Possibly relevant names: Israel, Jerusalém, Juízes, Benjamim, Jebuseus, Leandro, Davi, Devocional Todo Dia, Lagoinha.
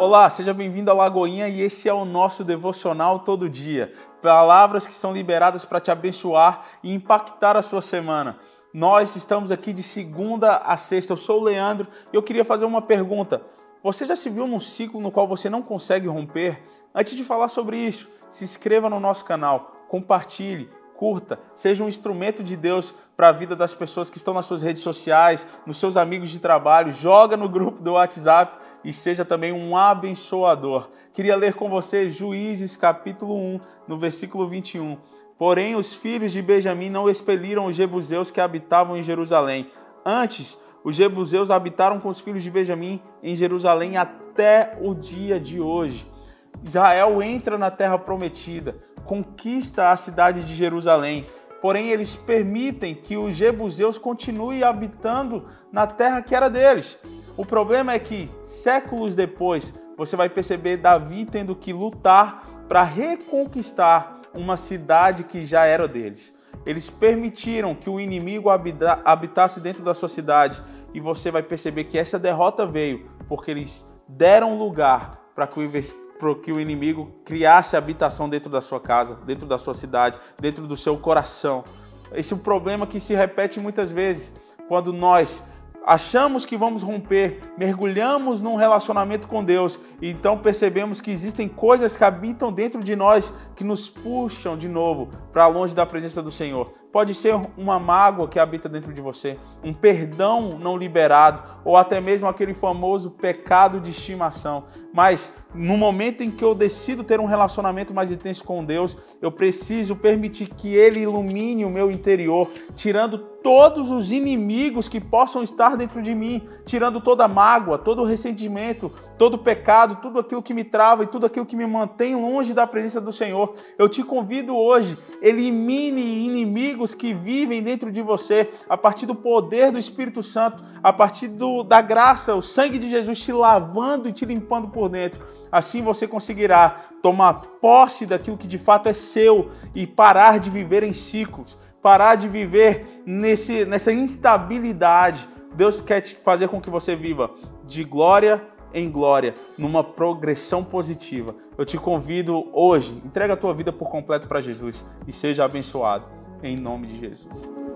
Olá, seja bem-vindo à Lagoinha e esse é o nosso Devocional Todo Dia. Palavras que são liberadas para te abençoar e impactar a sua semana. Nós estamos aqui de segunda a sexta. Eu sou o Leandro e eu queria fazer uma pergunta. Você já se viu num ciclo no qual você não consegue romper? Antes de falar sobre isso, se inscreva no nosso canal, compartilhe, curta, seja um instrumento de Deus para a vida das pessoas que estão nas suas redes sociais, nos seus amigos de trabalho, joga no grupo do WhatsApp e seja também um abençoador. Queria ler com você Juízes capítulo 1, no versículo 21. Porém, os filhos de Benjamim não expeliram os jebuseus que habitavam em Jerusalém. Antes, os jebuseus habitaram com os filhos de Benjamim em Jerusalém até o dia de hoje. Israel entra na terra prometida, conquista a cidade de Jerusalém, porém eles permitem que os jebuseus continuem habitando na terra que era deles. O problema é que, séculos depois, você vai perceber Davi tendo que lutar para reconquistar uma cidade que já era deles. Eles permitiram que o inimigo habitasse dentro da sua cidade e você vai perceber que essa derrota veio porque eles deram lugar para que o inimigo criasse habitação dentro da sua casa, dentro da sua cidade, dentro do seu coração. Esse é um problema que se repete muitas vezes quando nós achamos que vamos romper, mergulhamos num relacionamento com Deus e então percebemos que existem coisas que habitam dentro de nós que nos puxam de novo para longe da presença do Senhor. Pode ser uma mágoa que habita dentro de você, um perdão não liberado ou até mesmo aquele famoso pecado de estimação. Mas no momento em que eu decido ter um relacionamento mais intenso com Deus, eu preciso permitir que Ele ilumine o meu interior, tirando todos os inimigos que possam estar dentro de mim, tirando toda a mágoa, todo o ressentimento, todo o pecado, tudo aquilo que me trava e tudo aquilo que me mantém longe da presença do Senhor. Eu te convido hoje, elimine inimigos que vivem dentro de você a partir do poder do Espírito Santo, a partir da graça, o sangue de Jesus te lavando e te limpando por dentro. Assim você conseguirá tomar posse daquilo que de fato é seu e parar de viver em ciclos. Parar de viver nessa instabilidade. Deus quer te fazer com que você viva de glória em glória, numa progressão positiva. Eu te convido hoje, entrega a tua vida por completo para Jesus e seja abençoado, em nome de Jesus.